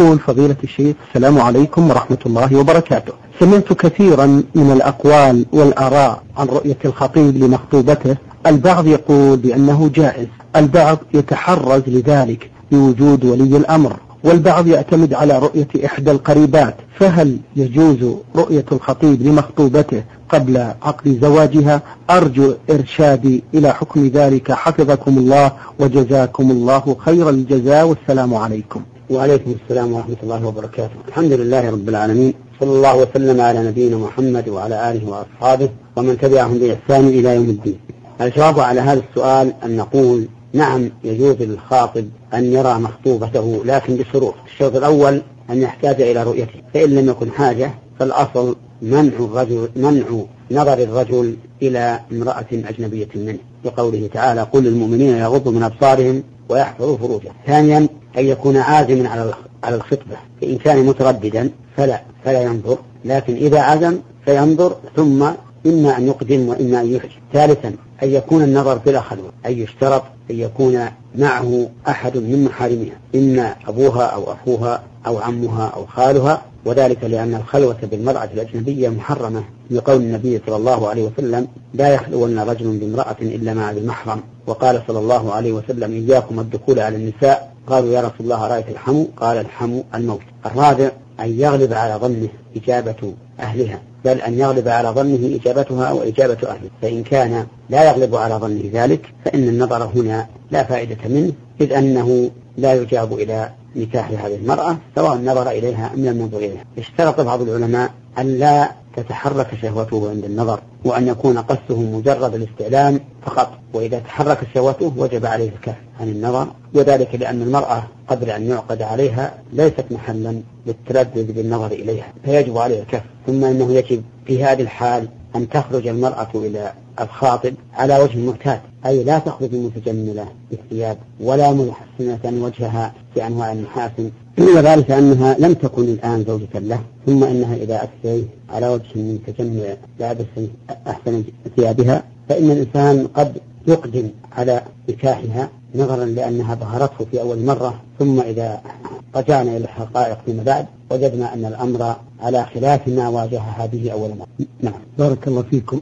يقول فضيلة الشيخ: السلام عليكم ورحمة الله وبركاته. سمعت كثيرا من الأقوال والآراء عن رؤية الخطيب لمخطوبته. البعض يقول بأنه جائز، البعض يتحرز لذلك بوجود ولي الأمر، والبعض يعتمد على رؤية إحدى القريبات. فهل يجوز رؤية الخطيب لمخطوبته قبل عقد زواجها؟ أرجو إرشادي إلى حكم ذلك، حفظكم الله وجزاكم الله خير الجزاء، والسلام عليكم. وعليكم السلام ورحمة الله وبركاته. الحمد لله رب العالمين، صلى الله وسلم على نبينا محمد وعلى آله وأصحابه ومن تبعهم بإحسان إلى يوم الدين. الجواب على هذا السؤال أن نقول: نعم، يجوز للخاطب أن يرى مخطوبته، لكن بشروط. الشرط الأول أن يحتاج إلى رؤيته، فإن لم يكن حاجة فالأصل منع نظر الرجل إلى امرأة أجنبية منه، لقوله تعالى: قل للمؤمنين يغضوا من أبصارهم ويحفظوا فروجهم. ثانيا أن يكون عازما على الخطبة، فإن كان مترددا فلا ينظر، لكن إذا عزم فينظر، ثم إما أن يقدم وإما أن يحجم. ثالثا أن يكون النظر بلا خلوة، أن يشترط أن يكون معه أحد من محارمها، إما أبوها أو أخوها أو عمها أو خالها، وذلك لأن الخلوة بالمرأة الأجنبية محرمة، لقول النبي صلى الله عليه وسلم: لا يخلون رجل بامرأة إلا مع المحرم. وقال صلى الله عليه وسلم: إياكم الدخول على النساء. قالوا: يا رسول الله، رأيت الحمو؟ قال: الحمو الموت. الرابع أن يغلب على ظنه إجابة أهلها، بل أن يغلب على ظنه إجابتها وإجابة أهله، فإن كان لا يغلب على ظنه ذلك فإن النظر هنا لا فائدة منه، إذ أنه لا يجاب إلى نكاح هذه المرأة سواء نظر إليها أم لم ينظر إليها. اشترط بعض العلماء أن لا تتحرك شهوته عند النظر، وأن يكون قصده مجرد الاستعلام فقط، وإذا تحرك شهوته وجب عليه الكف عن النظر، وذلك لأن المرأة قبل أن يعقد عليها ليست محلا للتلذذ بالنظر إليها، فيجب عليه الكف. ثم إنه يجب في هذه الحال أن تخرج المرأة إلى الخاطب على وجه معتاد، أي لا تخرج متجملة بالثياب ولا محسنة وجهها بأنواع المحاسن، وذلك أنها لم تكن الآن زوجة له، ثم أنها إذا أتت على وجه متجمل لابس أحسن ثيابها فإن الإنسان قد يقدم على نكاحها نظرا لأنها ظهرته في أول مرة، ثم إذا رجعنا إلى الحقائق فيما بعد وجدنا أن الأمر على خلاف ما واجهها به أول مرة. نعم، بارك الله فيكم.